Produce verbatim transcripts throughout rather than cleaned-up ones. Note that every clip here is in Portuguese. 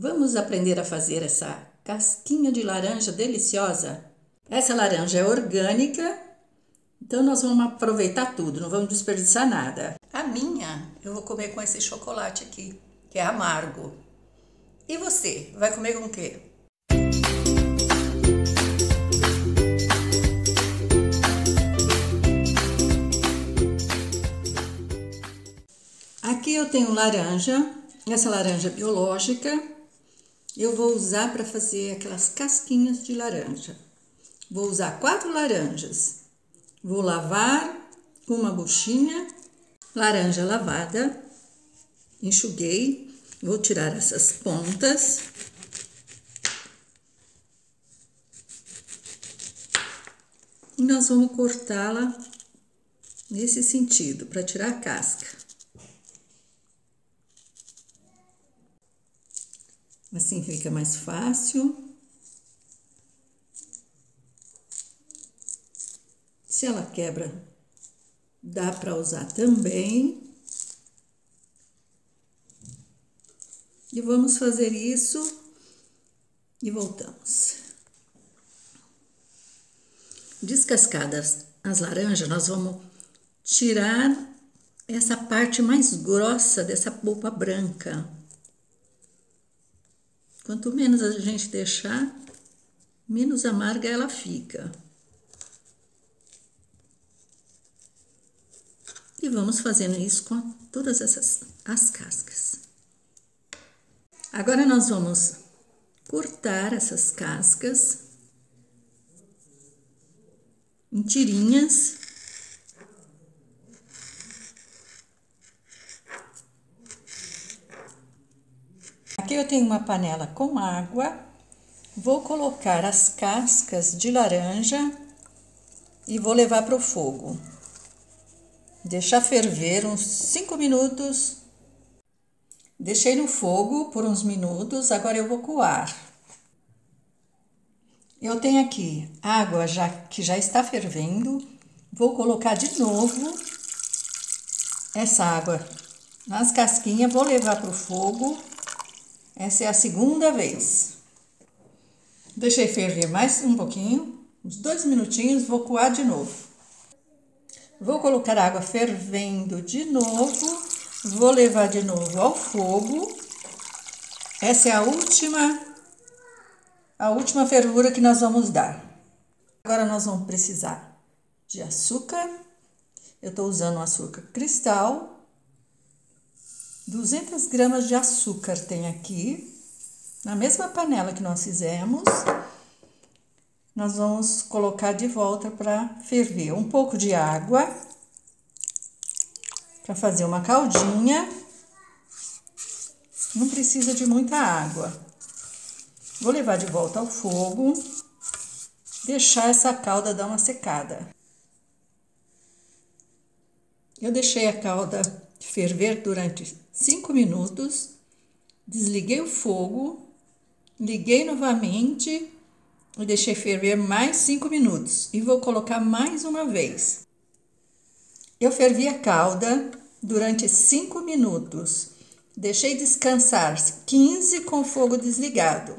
Vamos aprender a fazer essa casquinha de laranja deliciosa? Essa laranja é orgânica, então nós vamos aproveitar tudo, não vamos desperdiçar nada. A minha eu vou comer com esse chocolate aqui, que é amargo. E você, vai comer com o quê? Aqui eu tenho laranja, essa laranja é biológica, eu vou usar para fazer aquelas casquinhas de laranja. Vou usar quatro laranjas, vou lavar com uma buchinha, laranja lavada, enxuguei, vou tirar essas pontas. E nós vamos cortá-la nesse sentido, para tirar a casca. Assim fica mais fácil. Se ela quebra, dá para usar também. E vamos fazer isso e voltamos. Descascadas as laranjas, nós vamos tirar essa parte mais grossa dessa polpa branca. Quanto menos a gente deixar, menos amarga ela fica. E vamos fazendo isso com todas essas as cascas. Agora nós vamos cortar essas cascas em tirinhas. Aqui eu tenho uma panela com água, vou colocar as cascas de laranja e vou levar para o fogo. Deixar ferver uns cinco minutos. Deixei no fogo por uns minutos, agora eu vou coar. Eu tenho aqui água já, que já está fervendo, vou colocar de novo essa água nas casquinhas, vou levar para o fogo. Essa é a segunda vez. Deixei ferver mais um pouquinho, uns dois minutinhos, vou coar de novo. Vou colocar a água fervendo de novo, vou levar de novo ao fogo. Essa é a última, a última fervura que nós vamos dar. Agora nós vamos precisar de açúcar. Eu estou usando um açúcar cristal. duzentas gramas de açúcar tem aqui, na mesma panela que nós fizemos. Nós vamos colocar de volta para ferver. Um pouco de água, para fazer uma caldinha. Não precisa de muita água. Vou levar de volta ao fogo, deixar essa calda dar uma secada. Eu deixei a calda ferver durante cinco minutos, desliguei o fogo, liguei novamente e deixei ferver mais cinco minutos. E vou colocar mais uma vez. Eu fervi a calda durante cinco minutos, deixei descansar quinze com o fogo desligado.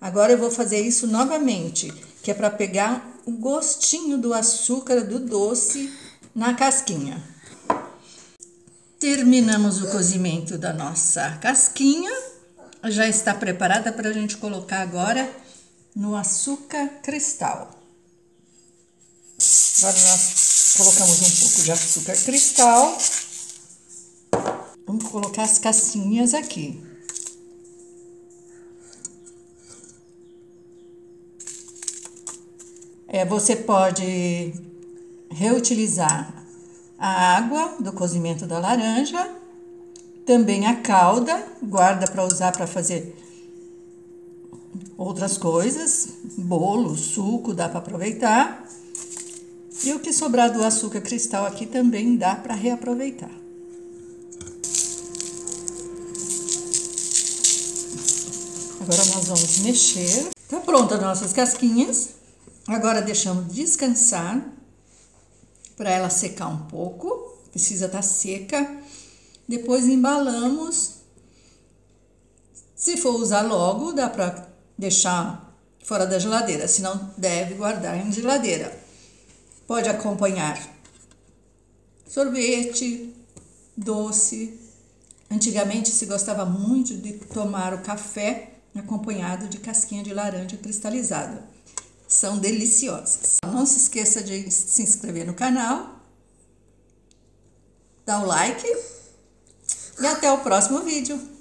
Agora eu vou fazer isso novamente, que é para pegar o gostinho do açúcar do doce na casquinha. Terminamos o cozimento da nossa casquinha, já está preparada para a gente colocar agora no açúcar cristal. Agora nós colocamos um pouco de açúcar cristal, vamos colocar as casquinhas aqui. É, você pode reutilizar a água do cozimento da laranja, também a calda, guarda para usar para fazer outras coisas, bolo, suco, dá para aproveitar. E o que sobrar do açúcar cristal aqui também dá para reaproveitar. Agora nós vamos mexer. Tá prontas nossas casquinhas. Agora deixamos descansar para ela secar um pouco, precisa estar seca. Depois embalamos Se for usar logo, dá para deixar fora da geladeira, se não deve guardar em geladeira. Pode acompanhar sorvete, doce. Antigamente se gostava muito de tomar o café acompanhado de casquinha de laranja cristalizada. São deliciosas. Não se esqueça de se inscrever no canal, dar o like e até o próximo vídeo.